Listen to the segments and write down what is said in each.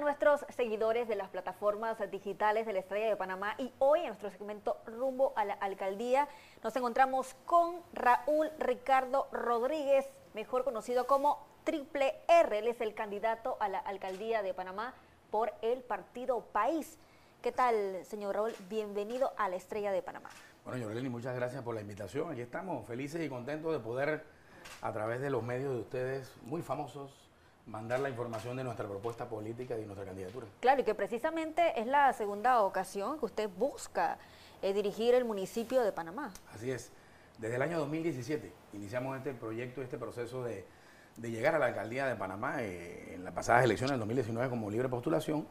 nuestros seguidores de las plataformas digitales de la Estrella de Panamá, y hoy en nuestro segmento Rumbo a la Alcaldía nos encontramos con Raúl Ricardo Rodríguez, mejor conocido como Triple R. Él es el candidato a la Alcaldía de Panamá por el Partido País. ¿Qué tal, señor Raúl? Bienvenido a la Estrella de Panamá. Bueno, Yorlini, muchas gracias por la invitación. Aquí estamos felices y contentos de poder, a través de los medios de ustedes, muy famosos, mandar la información de nuestra propuesta política y de nuestra candidatura. Claro, y que precisamente es la segunda ocasión que usted busca dirigir el municipio de Panamá. Así es. Desde el año 2017 iniciamos este proyecto, este proceso de llegar a la Alcaldía de Panamá en las pasadas elecciones del 2019 como libre postulación,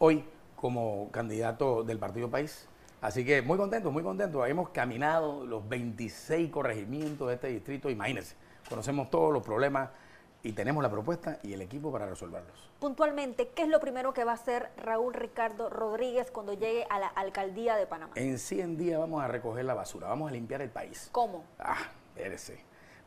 hoy como candidato del Partido País. Así que muy contento, muy contento. Hemos caminado los 26 corregimientos de este distrito, imagínense. Conocemos todos los problemas y tenemos la propuesta y el equipo para resolverlos. Puntualmente, ¿qué es lo primero que va a hacer Raúl Ricardo Rodríguez cuando llegue a la Alcaldía de Panamá? En 100 días vamos a recoger la basura, vamos a limpiar el país. ¿Cómo? Ah, espérese.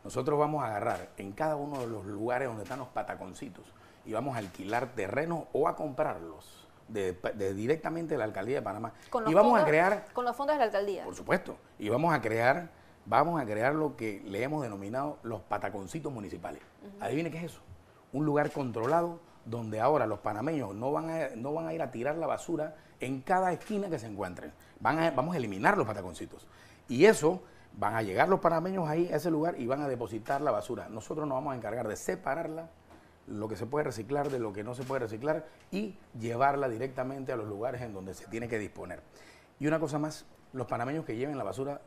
Nosotros vamos a agarrar en cada uno de los lugares donde están los pataconcitos y vamos a alquilar terrenos o a comprarlos directamente de la Alcaldía de Panamá. Y vamos a crear... ¿Con los fondos de la Alcaldía? Por supuesto. Y vamos a crear... Vamos a crear lo que le hemos denominado los pataconcitos municipales. Adivine qué es eso. Un lugar controlado donde ahora los panameños no van a ir a tirar la basura en cada esquina que se encuentren. Vamos a eliminar los pataconcitos. Y eso, van a llegar los panameños ahí a ese lugar y van a depositar la basura. Nosotros nos vamos a encargar de separarla, lo que se puede reciclar de lo que no se puede reciclar, y llevarla directamente a los lugares en donde se tiene que disponer. Y una cosa más, los panameños que lleven la basura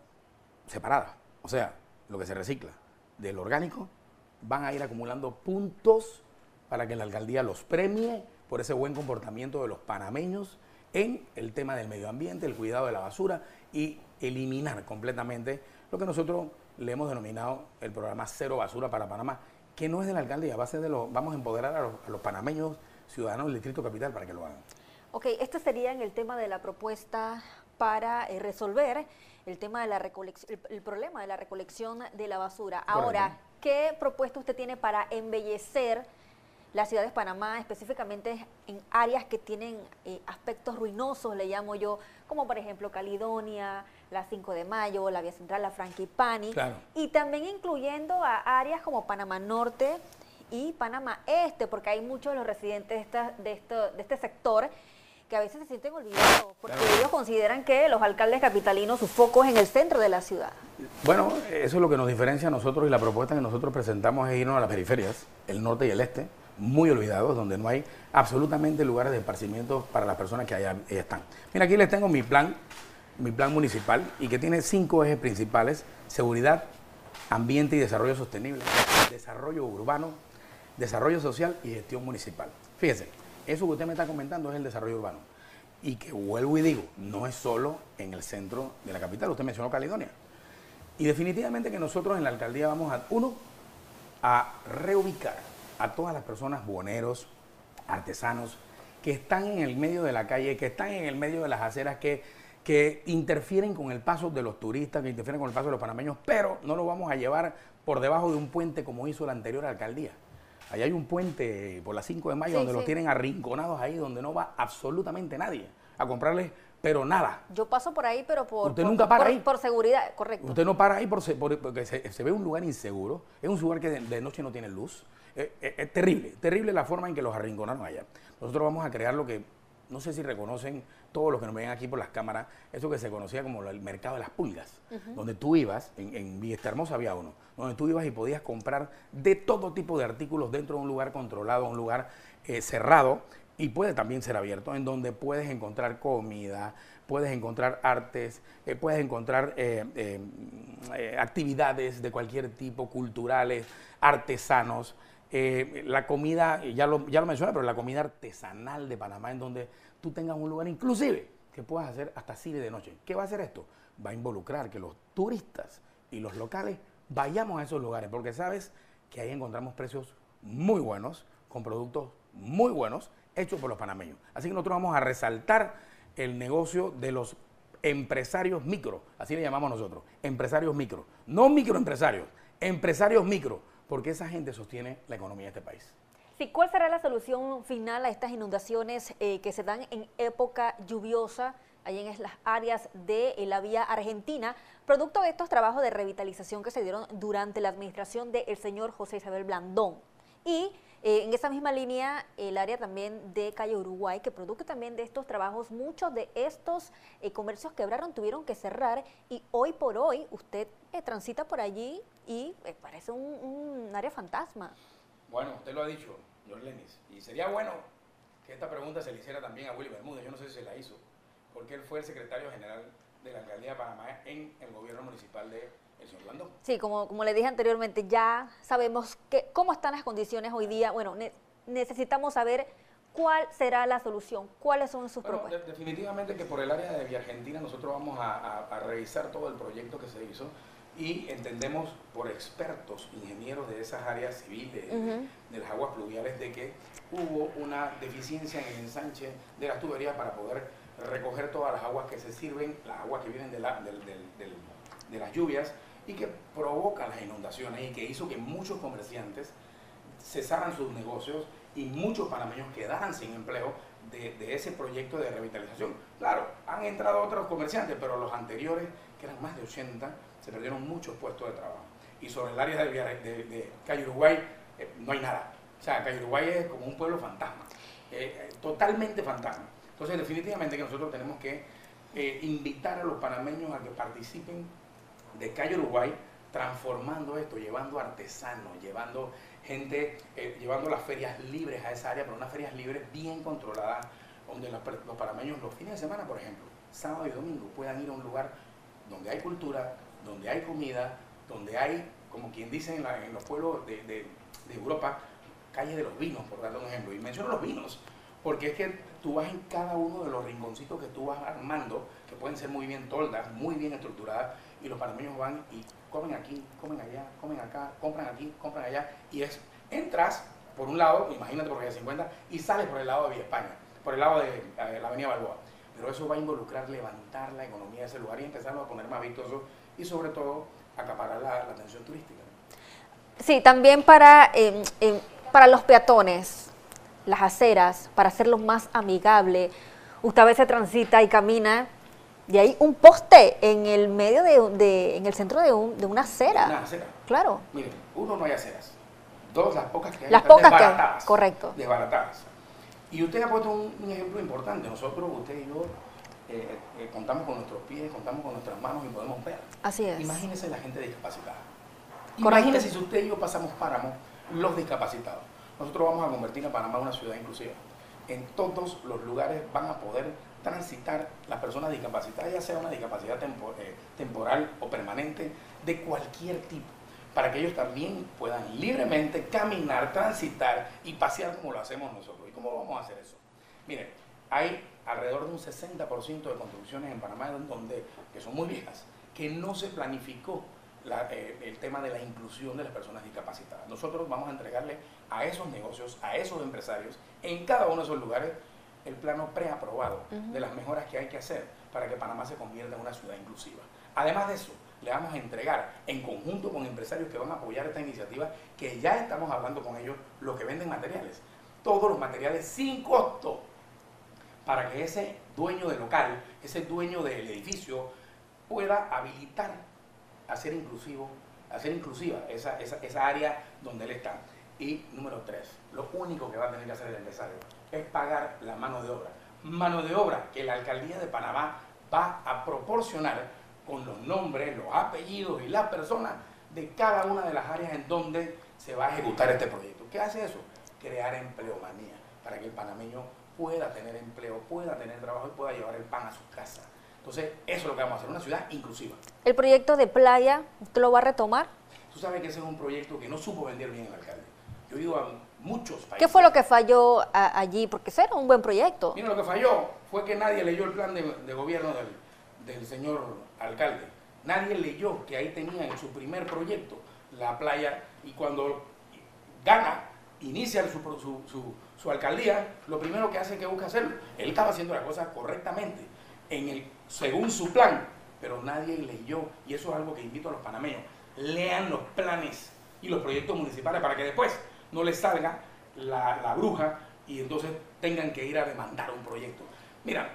separada, o sea, lo que se recicla del orgánico, van a ir acumulando puntos para que la alcaldía los premie por ese buen comportamiento de los panameños en el tema del medio ambiente, el cuidado de la basura y eliminar completamente lo que nosotros le hemos denominado el programa Cero Basura para Panamá, que no es de la alcaldía, va a ser vamos a empoderar a los panameños ciudadanos del Distrito Capital para que lo hagan. Ok, este sería en el tema de la propuesta para resolver el tema de la recolección, el problema de la recolección de la basura. Ahora, ¿qué propuesta usted tiene para embellecer la ciudad de Panamá, específicamente en áreas que tienen aspectos ruinosos, le llamo yo, como por ejemplo Caledonia, la 5 de Mayo, la Vía Central, la Frangipani, y también incluyendo a áreas como Panamá Norte y Panamá Este, porque hay muchos de los residentes de este sector que a veces se sienten olvidados, porque ellos consideran que los alcaldes capitalinos, su foco es en el centro de la ciudad? Bueno, eso es lo que nos diferencia a nosotros, y la propuesta que nosotros presentamos es irnos a las periferias, el norte y el este, muy olvidados, donde no hay absolutamente lugares de esparcimiento para las personas que allá están. Mira, aquí les tengo mi plan municipal, y que tiene 5 ejes principales: seguridad, ambiente y desarrollo sostenible, desarrollo urbano, desarrollo social y gestión municipal. Fíjense, eso que usted me está comentando es el desarrollo urbano. Y que vuelvo y digo, no es solo en el centro de la capital. Usted mencionó Caledonia. Y definitivamente que nosotros en la alcaldía vamos a, uno, a reubicar a todas las personas, buhoneros, artesanos, que están en el medio de la calle, que están en el medio de las aceras, que interfieren con el paso de los turistas, que interfieren con el paso de los panameños, pero no lo vamos a llevar por debajo de un puente como hizo la anterior alcaldía. Allá hay un puente por la 5 de mayo donde los tienen arrinconados ahí, donde no va absolutamente nadie a comprarles, pero nada. Yo paso por ahí, pero por seguridad, correcto. Usted no para ahí porque se ve un lugar inseguro, es un lugar que de noche no tiene luz. Es terrible, terrible la forma en que los arrinconaron allá. Nosotros vamos a crear lo que, no sé si reconocen todos los que nos ven aquí por las cámaras, eso que se conocía como el mercado de las pulgas, donde tú ibas, en Vistahermosa había uno, donde tú ibas y podías comprar de todo tipo de artículos dentro de un lugar controlado, un lugar cerrado, y puede también ser abierto, en donde puedes encontrar comida, puedes encontrar artes, puedes encontrar actividades de cualquier tipo, culturales, artesanos. La comida, ya lo mencioné, pero la comida artesanal de Panamá, en donde tú tengas un lugar inclusive que puedas hacer hasta cine de noche. ¿Qué va a hacer esto? Va a involucrar que los turistas y los locales vayamos a esos lugares, porque sabes que ahí encontramos precios muy buenos, con productos muy buenos, hechos por los panameños. Así que nosotros vamos a resaltar el negocio de los empresarios micro, así le llamamos nosotros, empresarios micro, no microempresarios, empresarios micro, porque esa gente sostiene la economía de este país. Sí, ¿cuál será la solución final a estas inundaciones que se dan en época lluviosa allí en las áreas de la vía argentina, producto de estos trabajos de revitalización que se dieron durante la administración del señor José Isabel Blandón? Y en esa misma línea, el área también de Calle Uruguay, que producto también de estos trabajos, muchos de estos comercios quebraron, tuvieron que cerrar, y hoy por hoy usted transita por allí y parece un área fantasma. Bueno, usted lo ha dicho, señor Lenis, y sería bueno que esta pregunta se le hiciera también a Willy Bermúdez. Yo no sé si se la hizo, porque él fue el secretario general de la Alcaldía de Panamá en el gobierno municipal de Orlando. Sí, como le dije anteriormente, ya sabemos que cómo están las condiciones hoy día. Bueno, necesitamos saber cuál será la solución, cuáles son sus propuestas. Definitivamente que por el área de Vía Argentina nosotros vamos a revisar todo el proyecto que se hizo, y entendemos por expertos, ingenieros de esas áreas civiles, de las aguas pluviales, de que hubo una deficiencia en el ensanche de las tuberías para poder recoger todas las aguas que se sirven, las aguas que vienen de las lluvias, y que provoca las inundaciones, y que hizo que muchos comerciantes cesaran sus negocios y muchos panameños quedaran sin empleo de ese proyecto de revitalización. Claro, han entrado otros comerciantes, pero los anteriores, que eran más de 80, se perdieron muchos puestos de trabajo. Y sobre el área de Calle Uruguay no hay nada. O sea, Calle Uruguay es como un pueblo fantasma, totalmente fantasma. Entonces, definitivamente que nosotros tenemos que invitar a los panameños a que participen de Calle Uruguay, transformando esto, llevando artesanos, llevando gente, llevando las ferias libres a esa área, pero unas ferias libres bien controladas, donde los panameños los fines de semana, por ejemplo, sábado y domingo, puedan ir a un lugar donde hay cultura, donde hay comida, donde hay, como quien dice en los pueblos de Europa, calles de los vinos, por dar un ejemplo. Y menciono los vinos, porque es que tú vas en cada uno de los rinconcitos que tú vas armando, que pueden ser muy bien toldas, muy bien estructuradas, y los panameños van y comen aquí, comen allá, comen acá, compran aquí, compran allá, y es, entras por un lado, imagínate por la 50, y sales por el lado de Villa España, por el lado de la avenida Balboa. Pero eso va a involucrar levantar la economía de ese lugar y empezarlo a poner más vistoso, y sobre todo acaparar la atención turística. Sí, también para los peatones, las aceras, para hacerlo más amigable. Usted a veces transita y camina, y hay un poste en el medio en el centro de una acera. Una acera. Claro. Miren, uno, no hay aceras. Dos, las pocas que hay están desbaratadas. Correcto. Desbaratadas. Y usted ha puesto un ejemplo importante. Nosotros, usted y yo, contamos con nuestros pies, contamos con nuestras manos y podemos ver. Así es. Imagínese la gente discapacitada. Correcto. Imagínese si usted y yo pasamos páramos los discapacitados. Nosotros vamos a convertir a Panamá en una ciudad inclusiva. En todos los lugares van a poder transitar las personas discapacitadas, ya sea una discapacidad temporal o permanente, de cualquier tipo, para que ellos también puedan libremente caminar, transitar y pasear como lo hacemos nosotros. ¿Y cómo vamos a hacer eso? Miren, hay alrededor de un 60% de construcciones en Panamá que son muy viejas, que no se planificó el tema de la inclusión de las personas discapacitadas. Nosotros vamos a entregarle a esos negocios, a esos empresarios, en cada uno de esos lugares, el plano preaprobado de las mejoras que hay que hacer para que Panamá se convierta en una ciudad inclusiva. Además de eso, le vamos a entregar, en conjunto con empresarios que van a apoyar esta iniciativa, que ya estamos hablando con ellos, los que venden materiales, todos los materiales sin costo, para que ese dueño del local, ese dueño del edificio, pueda habilitar hacer inclusiva esa área donde él está. Y número 3, lo único que va a tener que hacer el empresario es pagar la mano de obra. Mano de obra que la Alcaldía de Panamá va a proporcionar con los nombres, los apellidos y las personas de cada una de las áreas en donde se va a ejecutar este proyecto. ¿Qué hace eso? Crear empleomanía, para que el panameño pueda tener empleo, pueda tener trabajo y pueda llevar el pan a su casa. Entonces, eso es lo que vamos a hacer, una ciudad inclusiva. ¿El proyecto de playa, usted lo va a retomar? Tú sabes que ese es un proyecto que no supo vender bien el alcalde. Yo he ido a muchos países. ¿Qué fue lo que falló allí? Porque ese era un buen proyecto. Mira, lo que falló fue que nadie leyó el plan de gobierno del señor alcalde. Nadie leyó que ahí tenía en su primer proyecto la playa, y cuando gana, inicia su alcaldía, lo primero que hace es que busca hacerlo. Él estaba haciendo las cosas correctamente, según su plan, pero nadie leyó, y eso es algo que invito a los panameños: lean los planes y los proyectos municipales, para que después no les salga la bruja y entonces tengan que ir a demandar un proyecto. Mira,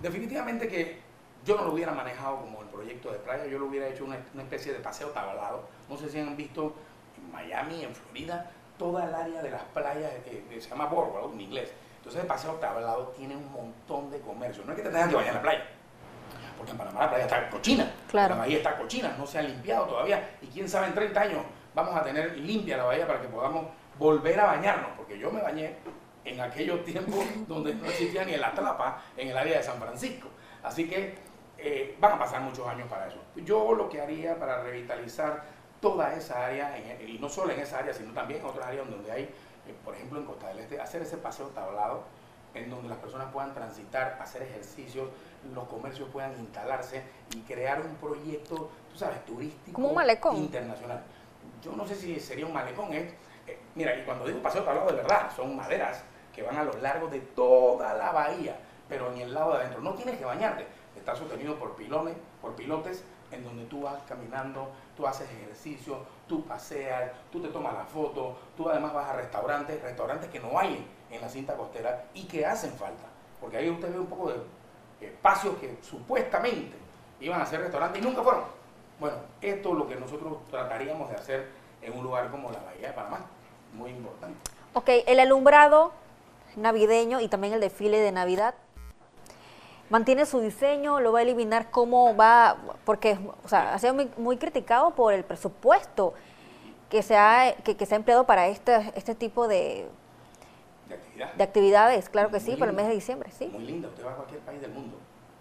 definitivamente que yo no lo hubiera manejado como el proyecto de playa, yo lo hubiera hecho una especie de paseo tablado. No sé si han visto en Miami, en Florida, toda el área de las playas, se llama Boardwalk en inglés. Entonces el paseo tablado tiene un montón de comercio. No es que te tengan que bañar en la playa, porque en Panamá la playa está cochina. Claro. La bahía está cochina, no se ha limpiado todavía. Y quién sabe, en 30 años vamos a tener limpia la bahía para que podamos volver a bañarnos, porque yo me bañé en aquellos tiempos donde no existía ni el atrapa en el área de San Francisco. Así que van a pasar muchos años para eso. Yo lo que haría para revitalizar toda esa área, y no solo en esa área, sino también en otras áreas donde hay, por ejemplo en Costa del Este, hacer ese paseo tablado en donde las personas puedan transitar, hacer ejercicios, los comercios puedan instalarse y crear un proyecto, tú sabes, turístico, como un malecón internacional. Yo no sé si sería un malecón, mira, y cuando digo paseo tablado de verdad, son maderas que van a lo largo de toda la bahía, pero en el lado de adentro. No tienes que bañarte, está sostenido por pilones, por pilotes, en donde tú vas caminando, tú haces ejercicio, tú paseas, tú te tomas la foto, tú además vas a restaurantes, restaurantes que no hay en la cinta costera y que hacen falta, porque ahí usted ve un poco de espacios que supuestamente iban a ser restaurantes y nunca fueron. Bueno, esto es lo que nosotros trataríamos de hacer en un lugar como la Bahía de Panamá, muy importante. Ok, el alumbrado navideño y también el desfile de Navidad mantiene su diseño, lo va a eliminar, cómo va, porque, o sea, ha sido muy criticado por el presupuesto que se ha empleado para este tipo de actividades. Claro que sí, lindo, para el mes de diciembre, sí. Muy linda, usted va a cualquier país del mundo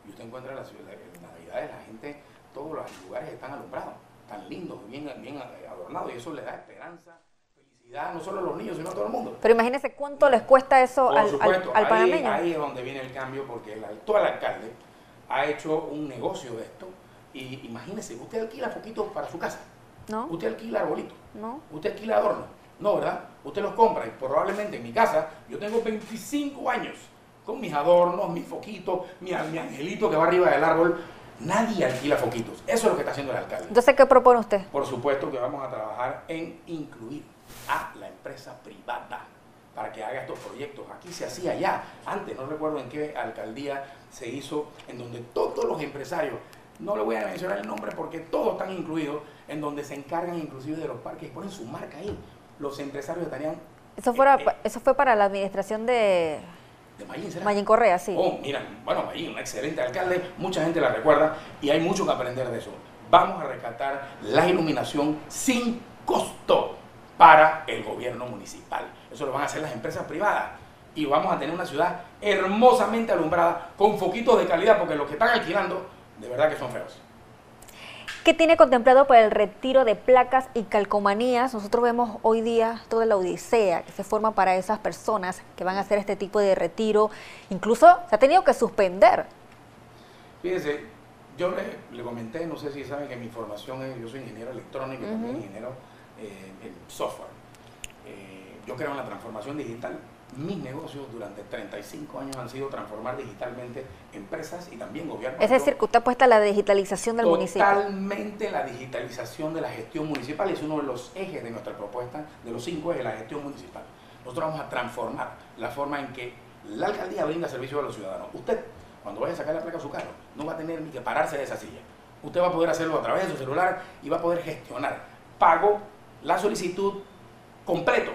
y usted encuentra las navidades, la gente, todos los lugares están alumbrados, tan lindos, bien adornados, y eso le da esperanza, no solo a los niños, sino a todo el mundo. Pero imagínense cuánto les cuesta eso al panameño. Ahí es donde viene el cambio, porque el actual alcalde ha hecho un negocio de esto. Y imagínense, usted alquila foquitos para su casa. No. Usted alquila arbolitos. No. Usted alquila adornos. No, ¿verdad? Usted los compra y probablemente en mi casa, yo tengo 25 años con mis adornos, mis foquitos, mi angelito que va arriba del árbol. Nadie alquila foquitos. Eso es lo que está haciendo el alcalde. Entonces, ¿qué propone usted? Por supuesto que vamos a trabajar en incluir a la empresa privada para que haga estos proyectos. Aquí se hacía allá, antes no recuerdo en qué alcaldía se hizo, en donde todos los empresarios, no le voy a mencionar el nombre porque todos están incluidos, en donde se encargan inclusive de los parques, ponen su marca ahí, los empresarios estarían... Eso fue para la administración de Mayín, ¿será? Mayín Correa, sí. Oh, mira, bueno, Mayín, un excelente alcalde, mucha gente la recuerda y hay mucho que aprender de eso. Vamos a rescatar la iluminación sin costo para el gobierno municipal. Eso lo van a hacer las empresas privadas y vamos a tener una ciudad hermosamente alumbrada con foquitos de calidad, porque los que están alquilando de verdad que son feos. ¿Qué tiene contemplado para el retiro de placas y calcomanías? Nosotros vemos hoy día toda la odisea que se forma para esas personas que van a hacer este tipo de retiro. Incluso se ha tenido que suspender. Fíjense, yo le comenté, no sé si saben que mi formación es, yo soy ingeniero electrónico y también ingeniero el software. Yo creo en la transformación digital. Mis negocios durante 35 años han sido transformar digitalmente empresas y también gobierno. Es decir, que usted apuesta a la digitalización del municipio. Totalmente la digitalización de la gestión municipal es uno de los ejes de nuestra propuesta, de los 5 ejes de la gestión municipal. Nosotros vamos a transformar la forma en que la alcaldía brinda servicio a los ciudadanos. Usted, cuando vaya a sacar la placa a su carro, no va a tener ni que pararse de esa silla. Usted va a poder hacerlo a través de su celular y va a poder gestionar pago, la solicitud completo,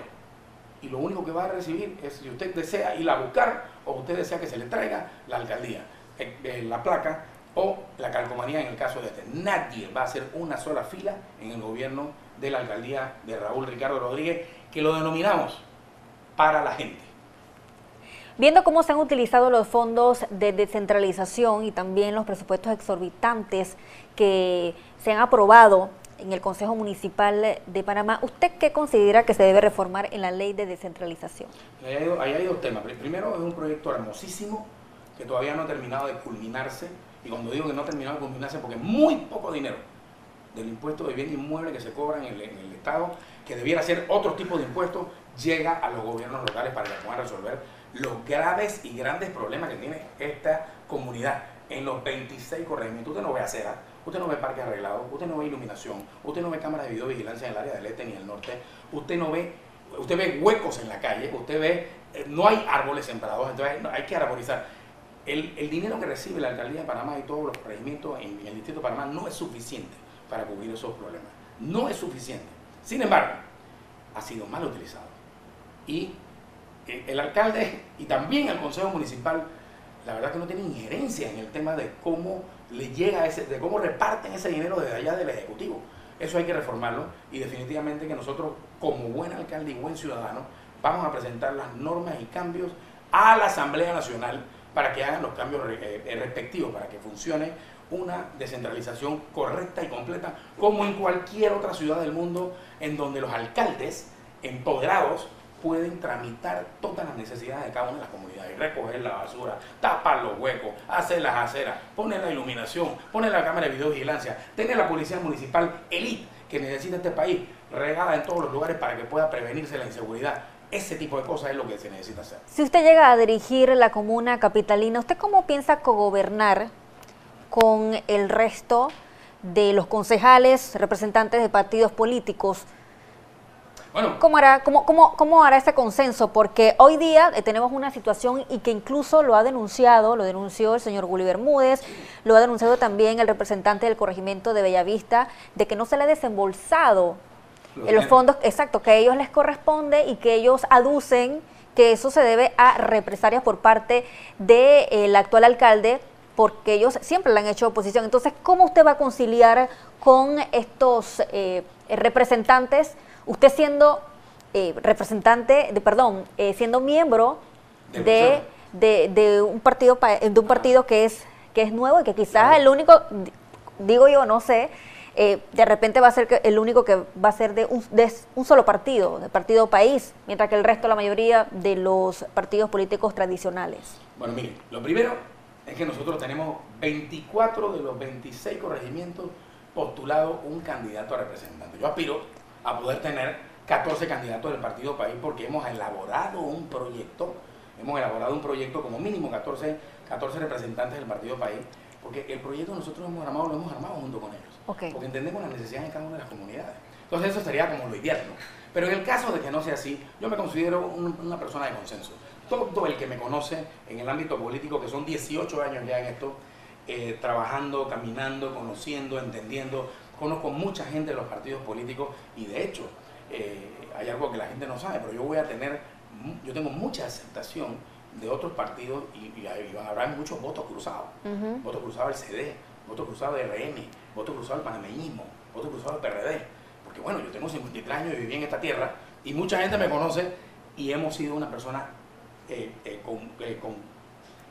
y lo único que va a recibir es, si usted desea ir a buscar o usted desea que se le traiga la alcaldía, la placa o la calcomanía en el caso de este. Nadie va a hacer una sola fila en el gobierno de la alcaldía de Raúl Ricardo Rodríguez, que lo denominamos para la gente. Viendo cómo se han utilizado los fondos de descentralización y también los presupuestos exorbitantes que se han aprobado en el Consejo Municipal de Panamá, ¿usted qué considera que se debe reformar en la ley de descentralización? Ahí hay dos temas. Primero, es un proyecto hermosísimo que todavía no ha terminado de culminarse, y cuando digo que no ha terminado de culminarse, porque muy poco dinero del impuesto de bien inmueble que se cobra en el Estado, que debiera ser otro tipo de impuestos, llega a los gobiernos locales para que puedan resolver los graves y grandes problemas que tiene esta comunidad en los 26 corregimientos. Usted no ve aceras, usted no ve parques arreglados, usted no ve iluminación, usted no ve cámaras de videovigilancia en el área del este ni del norte, usted no ve usted ve huecos en la calle, usted ve, no hay árboles sembrados, entonces hay que arborizar. El dinero que recibe la Alcaldía de Panamá y todos los regimientos en el Distrito de Panamá no es suficiente para cubrir esos problemas, no es suficiente. Sin embargo, ha sido mal utilizado. Y el alcalde y también el Consejo Municipal, la verdad que no tiene injerencia en el tema de cómo le llega ese, de cómo reparten ese dinero desde allá del Ejecutivo. Eso hay que reformarlo y definitivamente que nosotros, como buen alcalde y buen ciudadano, vamos a presentar las normas y cambios a la Asamblea Nacional para que hagan los cambios respectivos, para que funcione una descentralización correcta y completa, como en cualquier otra ciudad del mundo, en donde los alcaldes empoderados pueden tramitar todas las necesidades de cada una de las comunidades, recoger la basura, tapar los huecos, hacer las aceras, poner la iluminación, poner la cámara de videovigilancia, tener la policía municipal elite que necesita este país, regada en todos los lugares para que pueda prevenirse la inseguridad. Ese tipo de cosas es lo que se necesita hacer. Si usted llega a dirigir la comuna capitalina, ¿usted cómo piensa cogobernar con el resto de los concejales, representantes de partidos políticos? Bueno, ¿Cómo hará ese consenso? Porque hoy día tenemos una situación y que incluso lo ha denunciado, lo denunció el señor Gulliver Múdez, lo ha denunciado también el representante del corregimiento de Bellavista, de que no se le ha desembolsado los fondos exactos que a ellos les corresponde y que ellos aducen que eso se debe a represalias por parte del actual alcalde, porque ellos siempre le han hecho oposición. Entonces, ¿cómo usted va a conciliar con estos representantes? Usted siendo siendo miembro de un partido que es nuevo y que quizás el único, digo yo, no sé, de repente va a ser el único que va a ser de un solo partido, del Partido País, mientras que el resto, la mayoría de los partidos políticos tradicionales. Bueno, mire, lo primero es que nosotros tenemos 24 de los 26 corregimientos postulado un candidato a representante. Yo aspiro a poder tener 14 candidatos del Partido País porque hemos elaborado un proyecto como mínimo 14 representantes del Partido País, porque el proyecto nosotros lo hemos armado junto con ellos, porque entendemos las necesidades de cada una de las comunidades. Entonces eso sería como lo ideal, ¿no? Pero en el caso de que no sea así, yo me considero una persona de consenso. Todo el que me conoce en el ámbito político, que son 18 años ya en esto, trabajando, caminando, conociendo, entendiendo. Conozco mucha gente de los partidos políticos y de hecho hay algo que la gente no sabe, pero yo tengo mucha aceptación de otros partidos y van a haber muchos votos cruzados. Votos cruzados del CD, votos cruzados del RM, votos cruzados del panameñismo, votos cruzados del PRD. Porque bueno, yo tengo 53 años y viví en esta tierra y mucha gente me conoce y hemos sido una persona con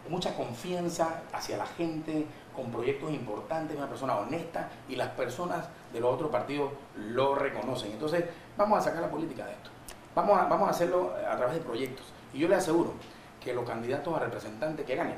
mucha confianza hacia la gente, con proyectos importantes, una persona honesta, y las personas de los otros partidos lo reconocen. Entonces, vamos a sacar la política de esto. Vamos a hacerlo a través de proyectos. Y yo le aseguro que los candidatos a representantes que ganen,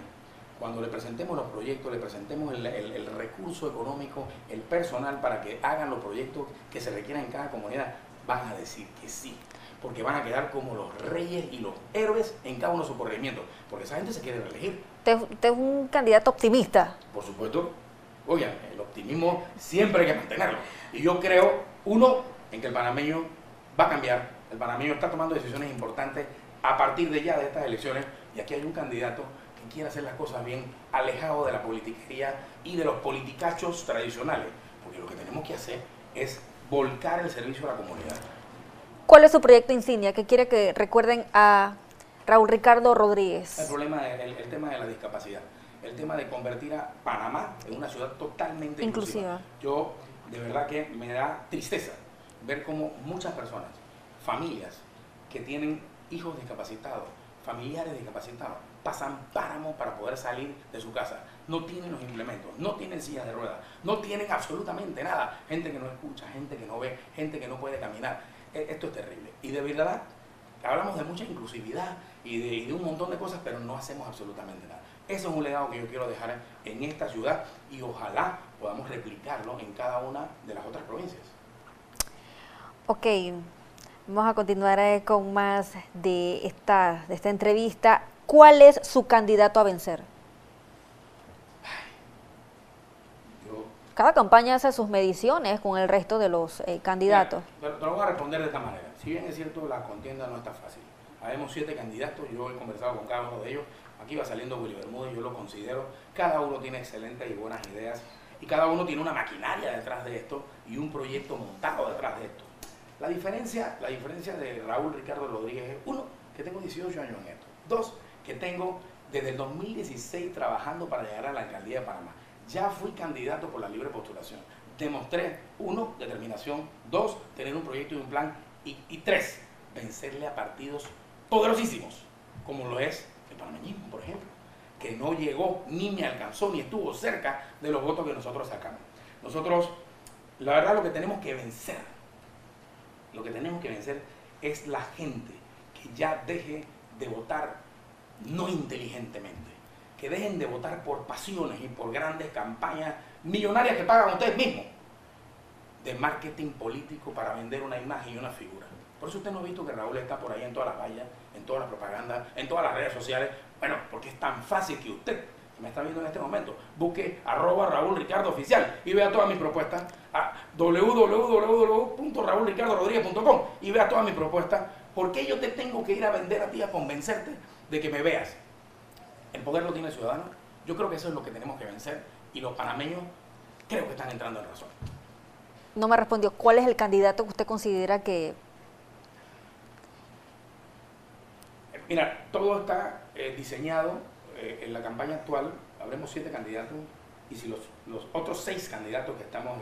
cuando le presentemos los proyectos, le presentemos el recurso económico, el personal para que hagan los proyectos que se requieran en cada comunidad, van a decir que sí, porque van a quedar como los reyes y los héroes en cada uno de sus corregimientos, porque esa gente se quiere reelegir. ¿Usted es un candidato optimista? Por supuesto. Oigan, el optimismo siempre hay que mantenerlo. Y yo creo, uno, en que el panameño va a cambiar, el panameño está tomando decisiones importantes a partir de ya de estas elecciones, y aquí hay un candidato que quiere hacer las cosas bien, alejado de la politiquería y de los politicachos tradicionales, porque lo que tenemos que hacer es volcar el servicio a la comunidad. ¿Cuál es su proyecto insignia que quiere que recuerden a Raúl Ricardo Rodríguez? El tema de la discapacidad, el tema de convertir a Panamá en una ciudad totalmente inclusiva. Yo de verdad que me da tristeza ver cómo muchas personas, familias que tienen hijos discapacitados, familiares discapacitados, pasan páramos para poder salir de su casa. No tienen los implementos, no tienen sillas de ruedas, no tienen absolutamente nada. Gente que no escucha, gente que no ve, gente que no puede caminar. Esto es terrible. Y de verdad, hablamos de mucha inclusividad y de un montón de cosas, pero no hacemos absolutamente nada. Eso es un legado que yo quiero dejar en esta ciudad y ojalá podamos replicarlo en cada una de las otras provincias. Ok, vamos a continuar con más de esta entrevista. ¿Cuál es su candidato a vencer? Cada campaña hace sus mediciones con el resto de los candidatos. Mira, te lo voy a responder de esta manera. Si bien es cierto, la contienda no está fácil. Habemos 7 candidatos, yo he conversado con cada uno de ellos. Aquí va saliendo Willy Bermúdez, yo lo considero. Cada uno tiene excelentes y buenas ideas. Y cada uno tiene una maquinaria detrás de esto y un proyecto montado detrás de esto. La diferencia de Raúl Ricardo Rodríguez es, 1, que tengo 18 años en esto. 2, que tengo desde el 2016 trabajando para llegar a la Alcaldía de Panamá. Ya fui candidato por la libre postulación. Demostré, 1, determinación. 2, tener un proyecto y un plan. Y 3, vencerle a partidos poderosísimos, como lo es el panameñismo, por ejemplo, que no llegó, ni me alcanzó, ni estuvo cerca de los votos que nosotros sacamos. Nosotros, la verdad, lo que tenemos que vencer es la gente que ya deje de votar no inteligentemente, que dejen de votar por pasiones y por grandes campañas millonarias que pagan ustedes mismos de marketing político para vender una imagen y una figura. Por eso usted no ha visto que Raúl está por ahí en todas las vallas, en todas las propagandas, en todas las redes sociales. Bueno, porque es tan fácil que usted, que me está viendo en este momento, busque @RaúlRicardoOficial y vea todas mis propuestas, a www.RaúlRicardoRodríguez.com y vea todas mis propuestas. ¿Por qué yo te tengo que ir a vender a ti a convencerte de que me veas? El poder lo tiene el ciudadano. Yo creo que eso es lo que tenemos que vencer y los panameños creo que están entrando en razón. No me respondió. ¿Cuál es el candidato que usted considera que... Mira, todo está diseñado en la campaña actual, habremos 7 candidatos y si los otros 6 candidatos que estamos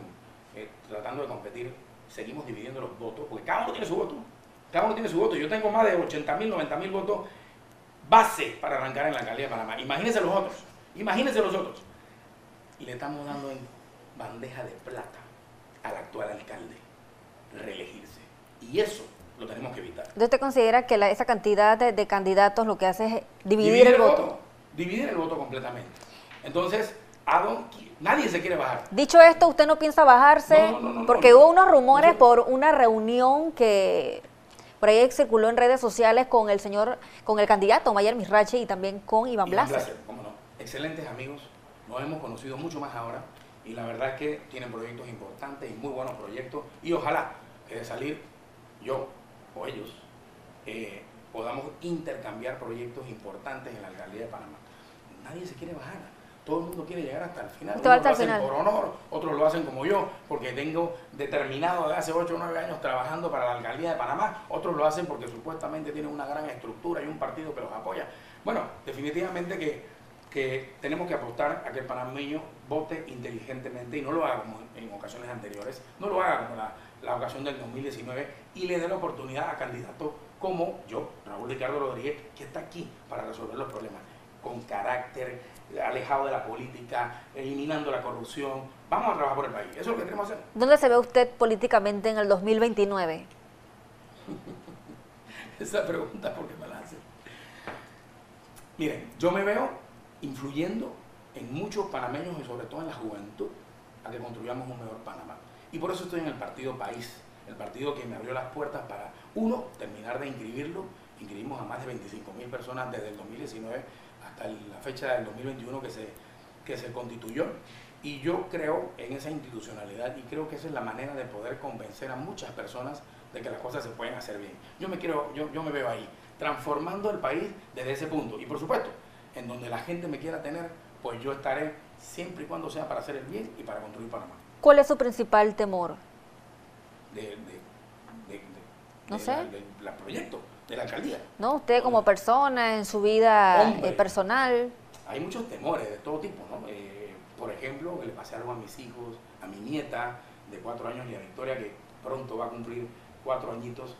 tratando de competir, seguimos dividiendo los votos, porque cada uno tiene su voto, yo tengo más de 80.000, 90.000 votos base para arrancar en la Alcaldía de Panamá, imagínense los otros, y le estamos dando en bandeja de plata al actual alcalde reelegirse, y eso lo tenemos que evitar. ¿Entonces usted considera que esa cantidad de candidatos lo que hace es dividir el voto? Dividir el voto completamente. Entonces, nadie se quiere bajar. Dicho esto, ¿usted no piensa bajarse? No, porque hubo unos rumores por una reunión que por ahí circuló en redes sociales con el señor, con el candidato Mayer Misrache y también con Iván Blas. Cómo no. Excelentes amigos, nos hemos conocido mucho más ahora y la verdad es que tienen proyectos importantes y muy buenos proyectos y ojalá que de salir yo o ellos podamos intercambiar proyectos importantes en la Alcaldía de Panamá. Nadie se quiere bajar, todo el mundo quiere llegar hasta el final. Unos lo hacen por honor, otros lo hacen como yo, porque tengo determinado de hace 8 o 9 años trabajando para la Alcaldía de Panamá, otros lo hacen porque supuestamente tienen una gran estructura y un partido que los apoya. Bueno, definitivamente que tenemos que apostar a que el panameño vote inteligentemente y no lo haga como en ocasiones anteriores, no lo haga como la ocasión del 2019 y le dé la oportunidad a candidatos como yo, Raúl Ricardo Rodríguez, que está aquí para resolver los problemas, con carácter, alejado de la política, eliminando la corrupción. Vamos a trabajar por el país, eso es lo que queremos hacer. ¿Dónde se ve usted políticamente en el 2029? Esa pregunta, ¿por qué me la hacen? Miren, yo me veo influyendo en muchos panameños y sobre todo en la juventud a que construyamos un mejor Panamá. Y por eso estoy en el Partido País, el partido que me abrió las puertas para, 1, terminar de inscribirlo. Inscribimos a más de 25.000 personas desde el 2019 hasta la fecha del 2021 que se constituyó. Y yo creo en esa institucionalidad y creo que esa es la manera de poder convencer a muchas personas de que las cosas se pueden hacer bien. Yo me veo ahí, transformando el país desde ese punto. Y por supuesto, en donde la gente me quiera tener, pues yo estaré siempre y cuando sea para hacer el bien y para construir Panamá. ¿Cuál es su principal temor? Del proyecto, de la alcaldía. No, usted como persona, en su vida personal. Hay muchos temores de todo tipo, ¿no? Por ejemplo, que le pase algo a mis hijos, a mi nieta de 4 años y a Victoria, que pronto va a cumplir 4 añitos.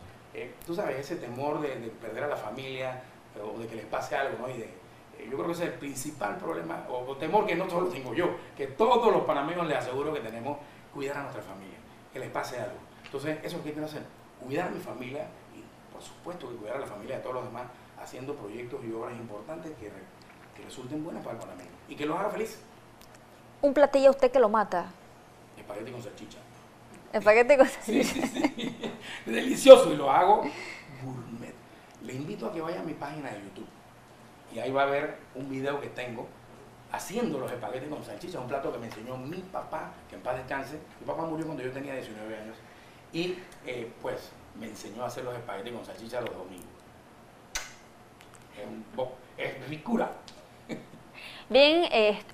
Tú sabes, ese temor de perder a la familia o de que les pase algo, ¿no? Yo creo que ese es el principal problema o temor que no solo tengo yo, que todos los panameños les aseguro que tenemos, cuidar a nuestra familia, que les pase algo. Entonces, eso es lo que quiero hacer, cuidar a mi familia y por supuesto que cuidar a la familia de todos los demás, haciendo proyectos y obras importantes que resulten buenas para el panameño y que los haga feliz. ¿Un platillo a usted que lo mata? Espagueti con salchicha. Espagueti con salchicha. Sí. Delicioso y lo hago gourmet. Le invito a que vaya a mi página de YouTube. Y ahí va a ver un video que tengo haciendo los espaguetis con salchicha, un plato que me enseñó mi papá, que en paz descanse. Mi papá murió cuando yo tenía 19 años y pues me enseñó a hacer los espaguetis con salchicha los domingos. Es ricura. Bien,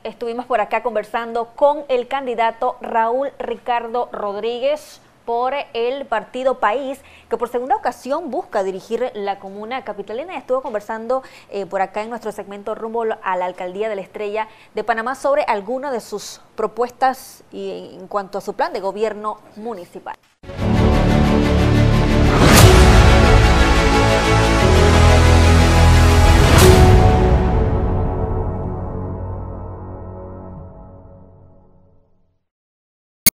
estuvimos por acá conversando con el candidato Raúl Ricardo Rodríguez por el Partido País, que por segunda ocasión busca dirigir la comuna capitalina. Estuvo conversando por acá en nuestro segmento Rumbo a la Alcaldía de la Estrella de Panamá sobre algunas de sus propuestas y en cuanto a su plan de gobierno municipal.